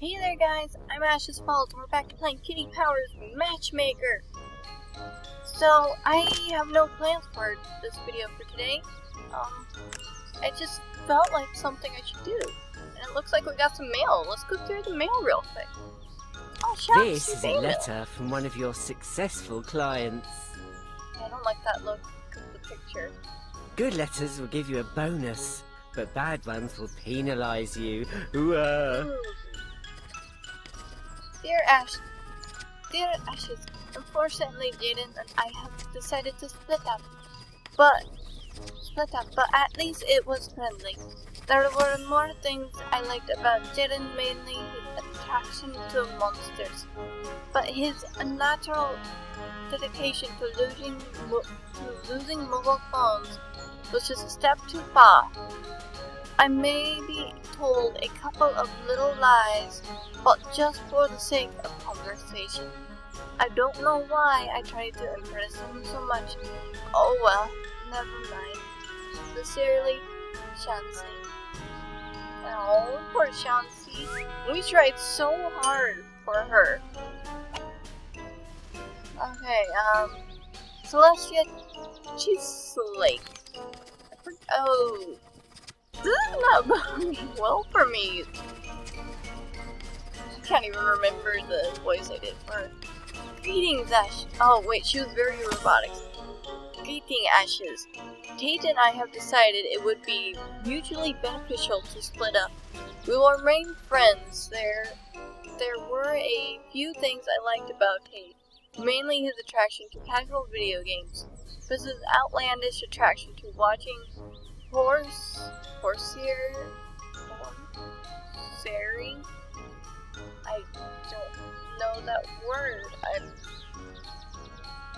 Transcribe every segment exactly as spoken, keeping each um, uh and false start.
Hey there guys, I'm Ashes Falls and we're back to playing Kitty Powers Matchmaker. So, I have no plans for this video for today. Um, I just felt like something I should do. And it looks like we got some mail. Let's go through the mail real quick. Oh, shout out to you. This is a letter from one of your successful clients. I don't like that look of the picture. Good letters will give you a bonus, but bad ones will penalize you. Ooh. Dear Ash, Dear Ashes, unfortunately Jaden and I have decided to split up, but split up, but at least it was friendly. There were more things I liked about Jaden, mainly his attraction to monsters, but his unnatural dedication to losing, to losing mobile phones was just a step too far. I maybe told a couple of little lies, but just for the sake of conversation. I don't know why I tried to impress him so much. Oh well, never mind. Sincerely, Shansei. Oh, poor Shansei. We tried so hard for her. Okay, um, Celestia, she's like, oh. This is not going well for me. I can't even remember the voice I did for her. Greetings, Ash. Oh, wait, she was very robotic. Greeting, Ashes. Tate and I have decided it would be mutually beneficial to split up. We will remain friends. There, there were a few things I liked about Tate, mainly his attraction to casual video games, but his outlandish attraction to watching Horse, horsier, fairy. I don't know that word. I'm.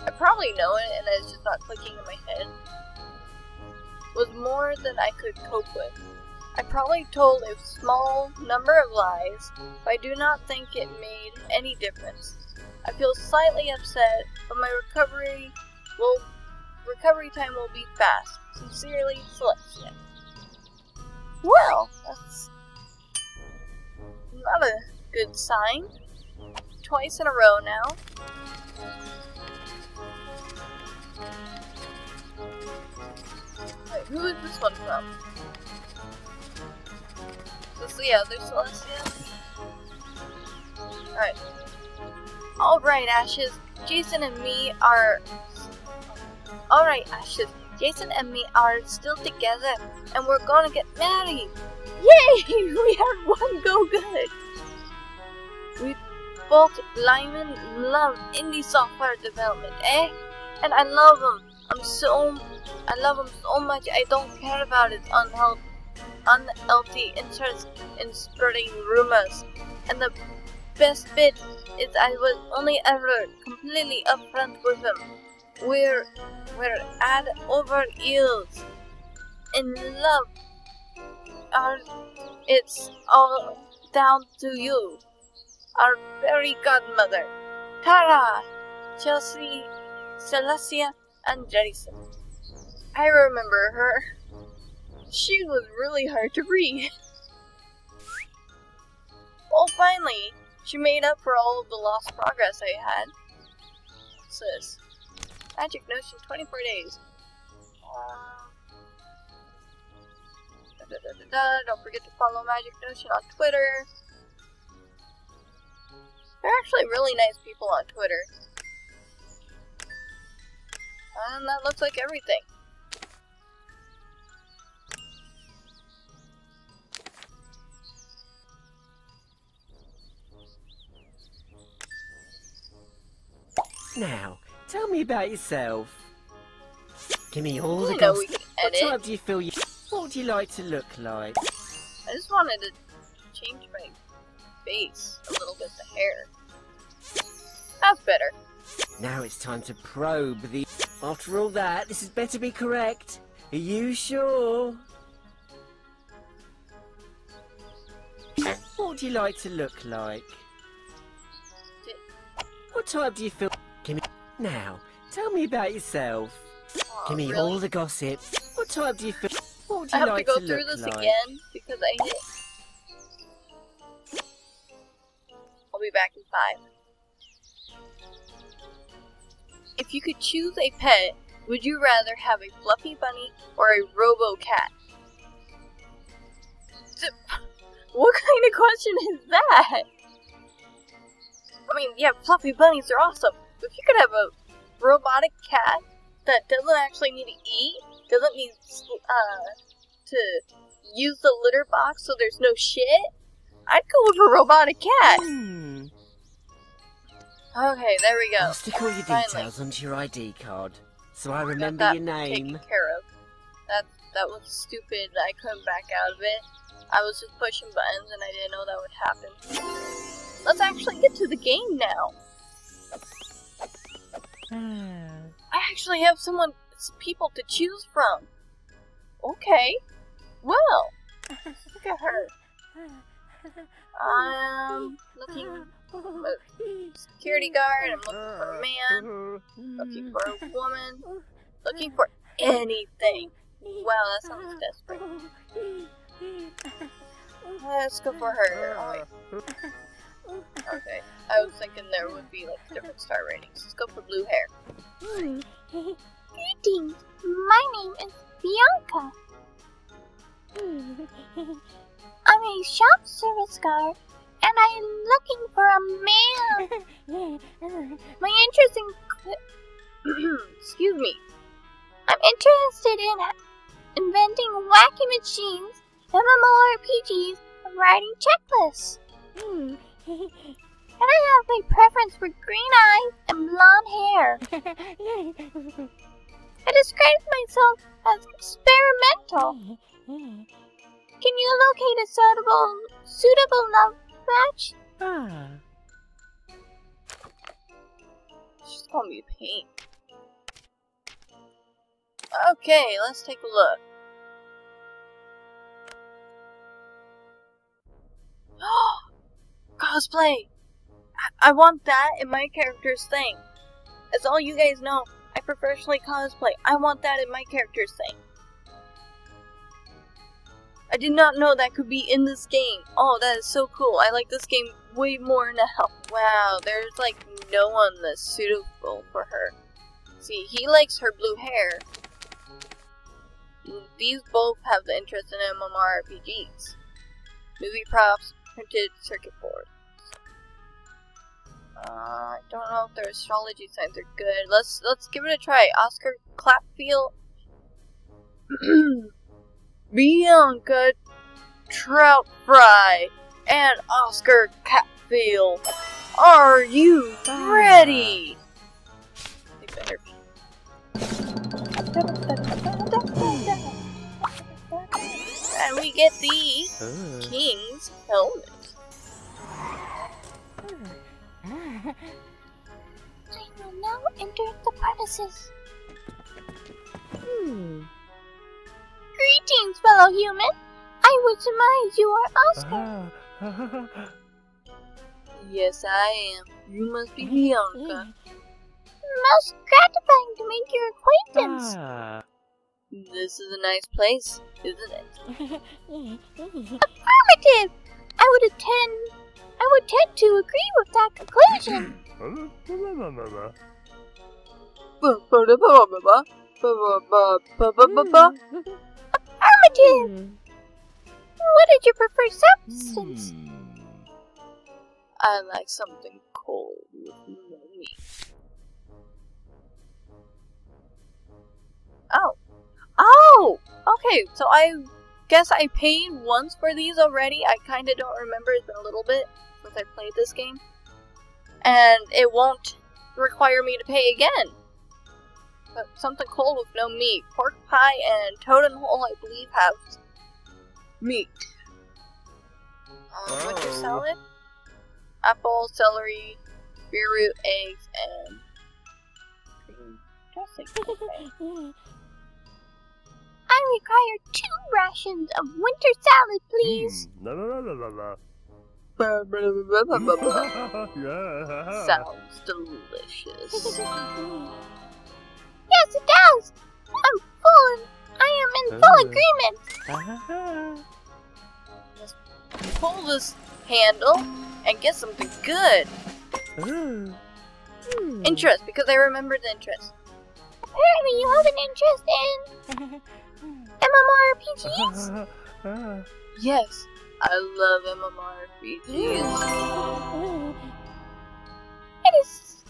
I probably know it, and it's just not clicking in my head. Was more than I could cope with. I probably told a small number of lies, but I do not think it made any difference. I feel slightly upset, but my recovery will. Recovery time will be fast. Sincerely, Celestia. Well, that's not a good sign. Twice in a row now. Wait, who is this one from? Is this the other Celestia? Alright. Alright, Ashes. Jason and me are... Alright, Ashes. Jason and me are still together, and we're gonna get married! Yay! We had one go good! We both blind love indie software development, eh? And I love him. I'm so... I love him so much I don't care about his unhealthy, unhealthy interest in spreading rumors. And the best bit is I was only ever completely upfront with him. We're, we're ad over eels in love. Our, it's all down to you, our fairy godmother, Tara, Chelsea, Celestia, and Jason. I remember her. She was really hard to read. Well, finally, she made up for all of the lost progress I had. What's this? Magic Notion, twenty-four days. Uh, da, da, da, da, da. Don't forget to follow Magic Notion on Twitter. They're actually really nice people on Twitter. And that looks like everything. Now. Tell me about yourself. Give me all the gossip. What type do you feel you... What would you like to look like? I just wanted to change my face a little bit, the hair. That's better. Now it's time to probe the... After all that, this had better be correct. Are you sure? What would you like to look like? What type do you feel... Give me... Now, tell me about yourself. Oh, Give me really? all the gossip. What type do you feel? What would you I have like to go to through this like? again because I hit. I'll be back in five. If you could choose a pet, would you rather have a fluffy bunny or a robo-cat? What kind of question is that? I mean, yeah, fluffy bunnies are awesome, but if you could have a robotic cat that doesn't actually need to eat, doesn't need uh, to use the litter box so there's no shit, I'd go with a robotic cat. Hmm. Okay, there we go. I'll stick all your details Finally. onto your I D card, so I remember Got that your name. Taken care of. That that was stupid. I couldn't back out of it. I was just pushing buttons and I didn't know that would happen. Let's actually get to the game now. I actually have someone, people to choose from. Okay. Well, look at her. I'm looking for a security guard, I'm looking for a man, looking for a woman, looking for anything. Wow, that sounds desperate. Let's go for her. Oh, wait. Okay, I was thinking there would be like different star ratings. Let's go for blue hair. Greetings, my name is Bianca. I'm a shop service guard, and I am looking for a man. My interest in... Excuse me. I'm interested in inventing wacky machines, M M O R P Gs, and writing checklists. And I have a preference for green eyes and blonde hair. I describe myself as experimental. Can you locate a suitable, suitable love match? Ah. She's gonna be a pain. Okay, let's take a look. Cosplay! I, I want that in my character's thing. As all you guys know, I professionally cosplay. I want that in my character's thing. I did not know that could be in this game. Oh, that is so cool. I like this game way more now. Wow, there's like no one that's suitable for her. See, he likes her blue hair. These both have the interest in M M O R P Gs. Movie props, printed circuit boards. Uh, I don't know if their astrology signs are good. Let's let's give it a try. Oscar Clapfield. Bianca Trout Fry and Oscar Catfield. Are you ready? And we get the uh. King's helmet. I will now enter the premises. Hmm. Greetings, fellow human. I would surmise you are Oscar. Yes, I am. You must be Bianca. Most gratifying to make your acquaintance. Ah. This is a nice place, isn't it? Affirmative. I would attend. I would tend to agree with that conclusion. Affirmative. What is your preferred substance? I like something cold with no meat. Oh. Oh! Okay, so I guess I paid once for these already. I kind of don't remember. It's been a little bit since I played this game. And it won't require me to pay again. But something cold with no meat. Pork pie and totem hole, I believe, have meat. Um, winter salad, apple, celery, beer root, eggs, and cream dressing. I require two rations of winter salad, please. Sounds delicious. Yes, it does. I'm full. And I am in full agreement. Let's pull this handle. and get something good. Ooh. Hmm. Interest, because I remembered the interest. Apparently you have an interest in MMORPGs? Uh, uh. Yes, I love MMORPGs. It is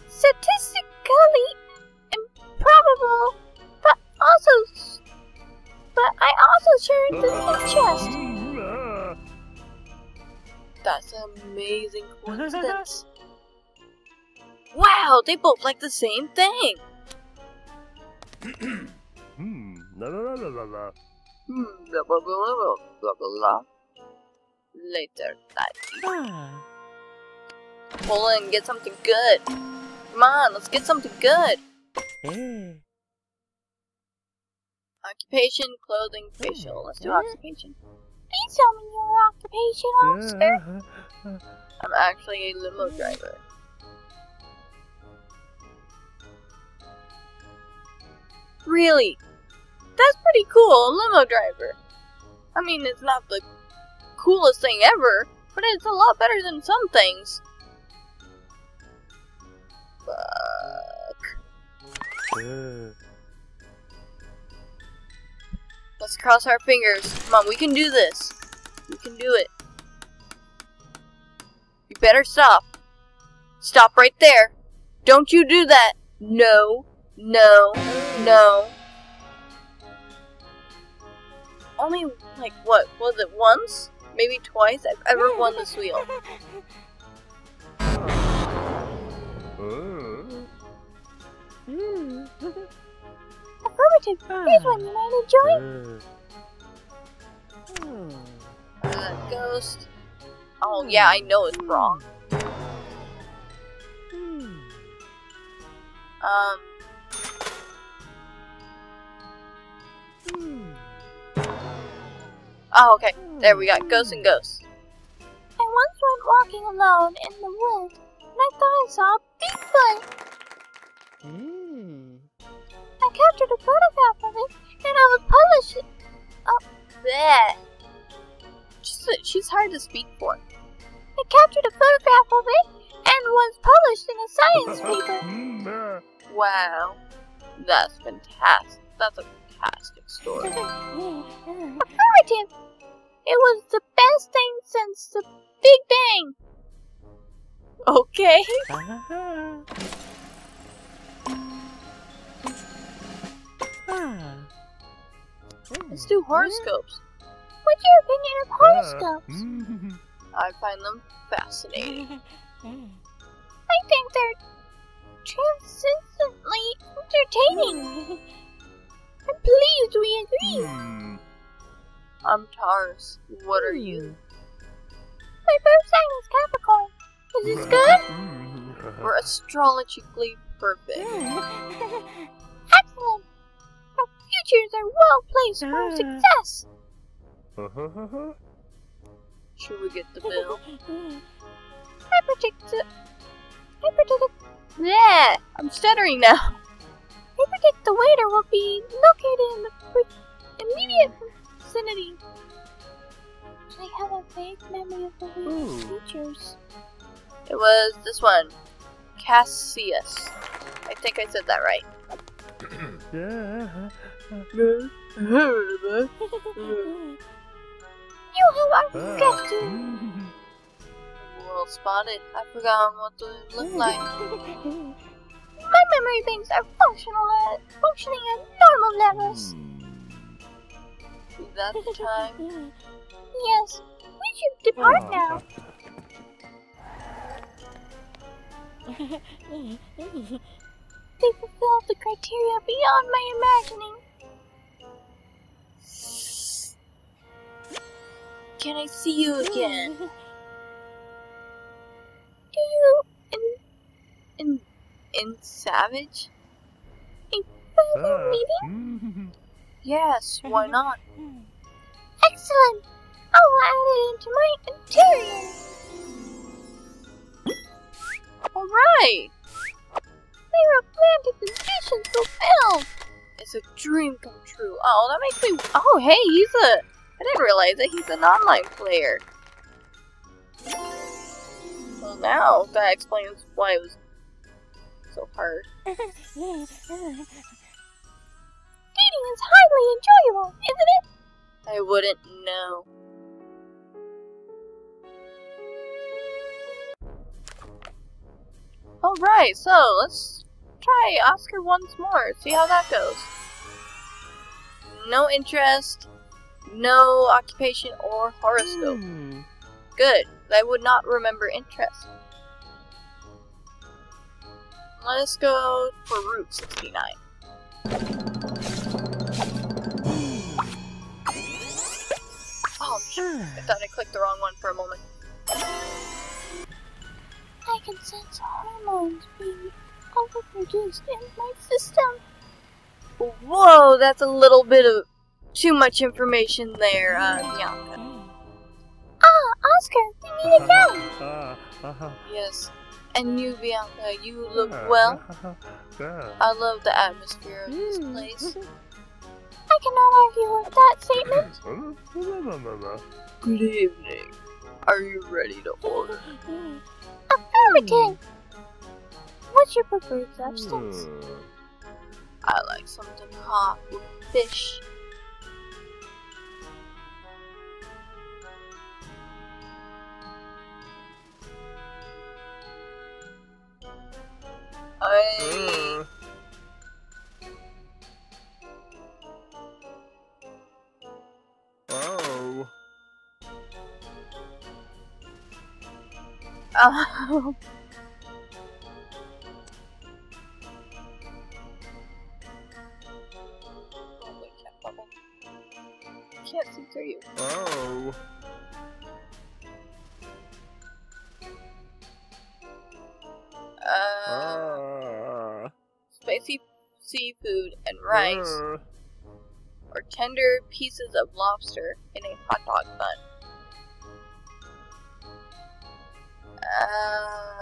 statistically improbable, but also, but I also share this interest. That's an amazing coincidence. Wow, they both like the same thing. Hmm. La la la la la. Hmm. Blah blah blah blah blah blah. Later that evening. Pull in, get something good. Come on, let's get something good. Hey. Occupation, clothing, facial. Let's do occupation. Please tell me your occupation, officer. I'm actually a limo driver. Really? That's pretty cool, a limo driver. I mean, it's not the coolest thing ever, but it's a lot better than some things. Fuck. Uh. Let's cross our fingers. Come on, we can do this. We can do it. You better stop. Stop right there. Don't you do that. No. No. No. Only, like, what? Was it once? Maybe twice? I've ever won this wheel. Affirmative. Here's one you might enjoy. Uh, ghost. Oh, yeah, I know it's wrong. Um. Oh, okay. There we got ghosts and ghosts. I once went walking alone in the woods, and I thought I saw Bigfoot. Mm. I captured a photograph of it, and I was published. Oh, bleh. She's, she's hard to speak for. I captured a photograph of it, and was published in a science paper. Wow, that's fantastic. That's a fantastic story. Affirmative! It was the best thing since the Big Bang! Okay. Let's do horoscopes. What's your opinion of horoscopes? I find them fascinating. I think they're transcendently entertaining. I'm pleased we agree. Hmm. I'm Taurus. What are you? My birth sign is Capricorn. Is this good? We're astrologically perfect. Excellent. Our futures are well placed for success. Should we get the bill? I predict. I predict. Yeah, I'm stuttering now. I predict the waiter will be located in the immediate vicinity. I have a vague memory of the waiter's features. It was this one. Cassius. I think I said that right. You have our gratitude. Well spotted. I forgot what they look like. My memory banks are functional at, functioning at normal levels. Is that the time? Yes, we should depart oh. now. They fulfilled the criteria beyond my imagining. Can I see you again? Do you... in... in... In Savage? A further meeting? Yes, why not? Excellent! I'll add it into my interior! Alright! My romantic ambitions fulfilled! It's a dream come true. Oh, that makes me. Oh, hey, he's a. I didn't realize that he's an online player. Well, now that explains why it was so hard. Dating is highly enjoyable, isn't it? I wouldn't know. Alright, so let's try Oscar once more, see how that goes. No interest, no occupation or horoscope. Mm. Good, I would not remember interest. Let us go for Route sixty-nine. Oh, sure. I thought I clicked the wrong one for a moment. I can sense hormones being overproduced in my system. Whoa, that's a little bit of too much information there, uh, Bianca. Ah, oh, Oscar, you mean again? Yes, and you, Bianca, you look well. I love the atmosphere of this place. I cannot argue with that statement. Good evening. Are you ready to order? Affirmative! What's your preferred substance? I like something hot with fish. I... Oh. Oh. Can't see through you. Oh. Uh, uh. Spicy seafood and rice, uh. or tender pieces of lobster in a hot dog bun.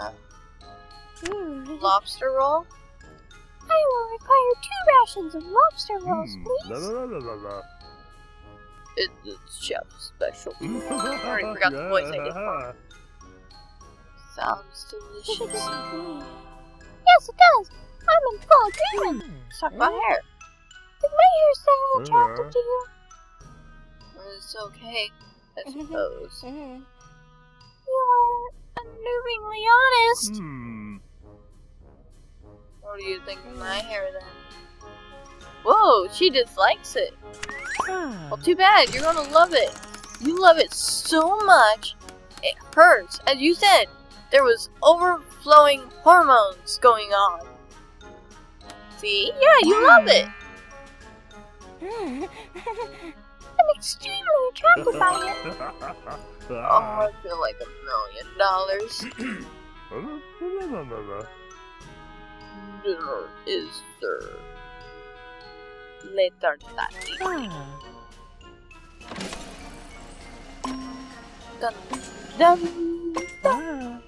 Uh. Mm. Lobster roll. I will require two rations of lobster rolls, mm. please. La, la, la, la, la. It's the chef's special. I already forgot the voice I did for. Sounds delicious. Yes, it does. I'm in full agreement. Let's talk about hair. Did my hair sound attractive to you? It's okay, I suppose. You are unnervingly honest. Hmm. What do you think of my hair then? Whoa, she dislikes it. Well, too bad. You're gonna love it. You love it so much, it hurts. As you said, there was overflowing hormones going on. See? Yeah, you love it. I'm extremely attracted by it. Oh, I feel like a million dollars. Dinner is served. Later that evening. Dun, dun, dun.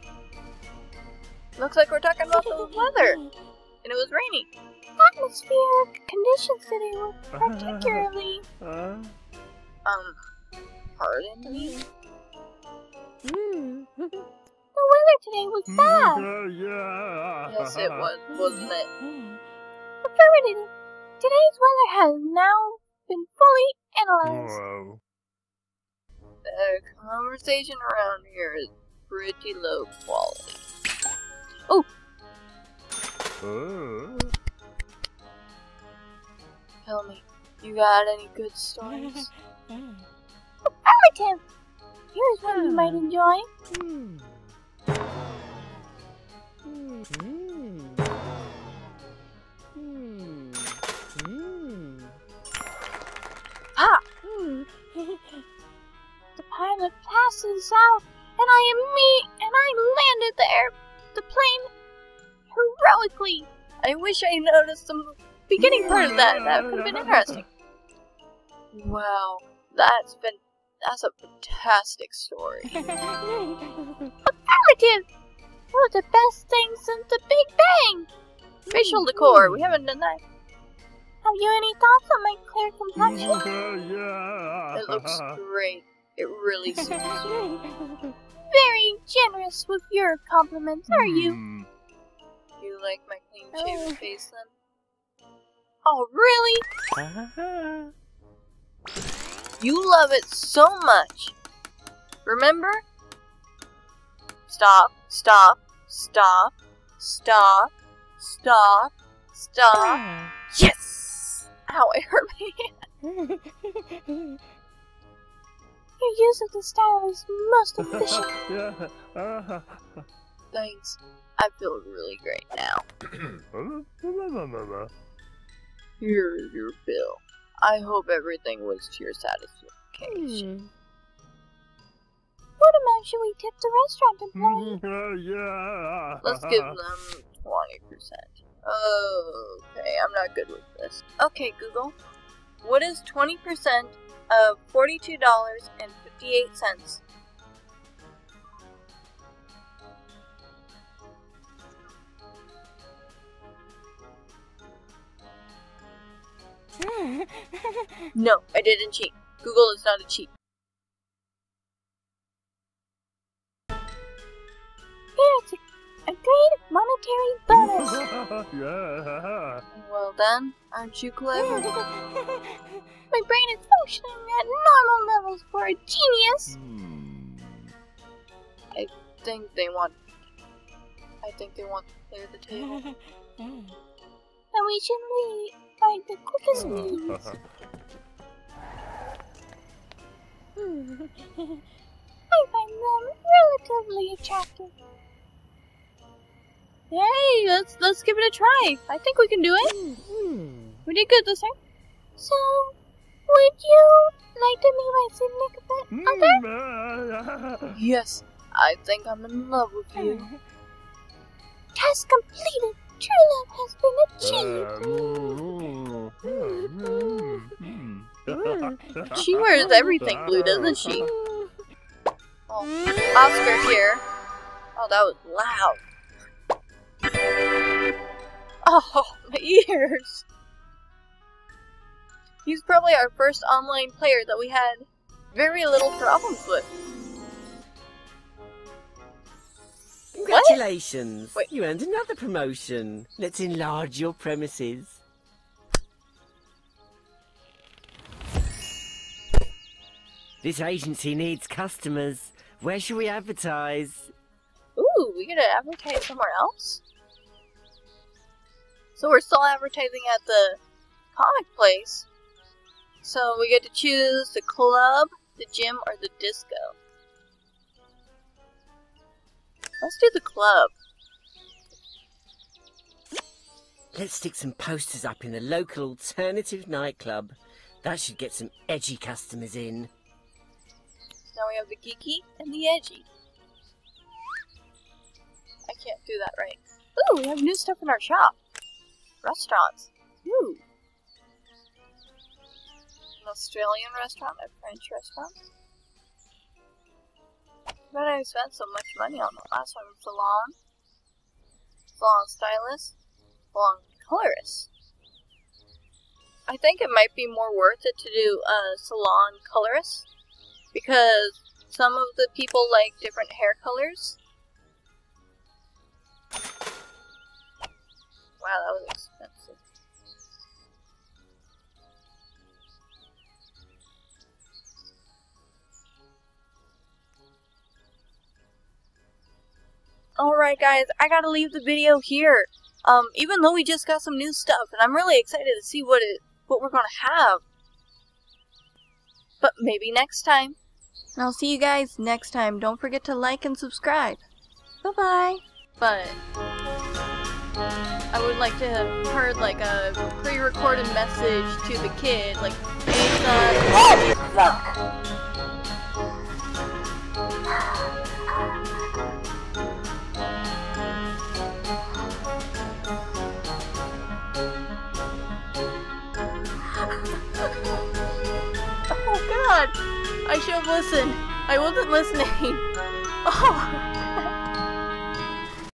Looks like we're talking about the weather, and it was rainy. Atmospheric conditions today were particularly. Um, pardon me. The weather today was bad. Yes, it was, wasn't it? Affirmative. Today's weather has now been fully analyzed. Whoa. The conversation around here is pretty low quality. Oh! Uh. Tell me, you got any good stories? Affirmative! Here's one you might enjoy. Hmm. Hmm. Ah. The pilot passes south, and I am me, and I landed the air, the plane, heroically. I wish I noticed the beginning part of that. That would have been interesting. Wow, that's been that's a fantastic story. Affirmative. One of the best things since the Big Bang. Facial decor. We haven't done that. Have you any thoughts on my clear complexion? Yeah. It looks great. It really suits you. very generous with your compliments, are you? Mm. You like my clean-shaven oh. face, then? Oh, really? Uh-huh. You love it so much. Remember? Stop, stop, stop, stop, stop, stop. Yes! Ow, I hurt my hand. Your use of the style is most efficient. Thanks. I feel really great now. Here's your bill. I hope everything was to your satisfaction. Hmm. What amount should we tip the restaurant employee? Yeah. Let's give them twenty percent. Okay, I'm not good with this. Okay, Google. What is twenty percent of forty-two dollars and fifty-eight cents? No, I didn't cheat. Google is not a cheat. Here's a, a great monetary bonus. Yeah. Well done. Aren't you clever? My brain is functioning at normal levels for a genius. Hmm. I think they want. I think they want to clear the table. Then we should leave by the quickest means. I find them relatively attractive. Hey, let's let's give it a try. I think we can do it. Mm-hmm. We did good this time. So, would you like to meet my significant other? Yes, I think I'm in love with you. Task completed. True love has been achieved. Mm-hmm. She wears everything blue, doesn't she? Oh, Oscar here. Oh, that was loud. Oh, my ears. He's probably our first online player that we had very little problems with. Congratulations. Wait. You earned another promotion. Let's enlarge your premises. This agency needs customers. Where should we advertise? Ooh, we gonna advertise somewhere else? So we're still advertising at the comic place. So we get to choose the club, the gym, or the disco. Let's do the club. Let's stick some posters up in the local alternative nightclub. That should get some edgy customers in. Now we have the geeky and the edgy. I can't do that right. Ooh, we have new stuff in our shop. Restaurants. Ooh. An Australian restaurant, a French restaurant. I bet I spent so much money on the last one. Salon. Salon stylist. Salon colorist. I think it might be more worth it to do a salon colorist, because some of the people like different hair colors. Wow, that was expensive. Alright guys, I gotta leave the video here. Um, even though we just got some new stuff, and I'm really excited to see what it, what we're gonna have. But maybe next time. And I'll see you guys next time. Don't forget to like and subscribe. Bye-bye. But I would like to have heard like a pre-recorded message to the kid, like Jason. Look. Oh God. I should have listened. I wasn't listening. Oh.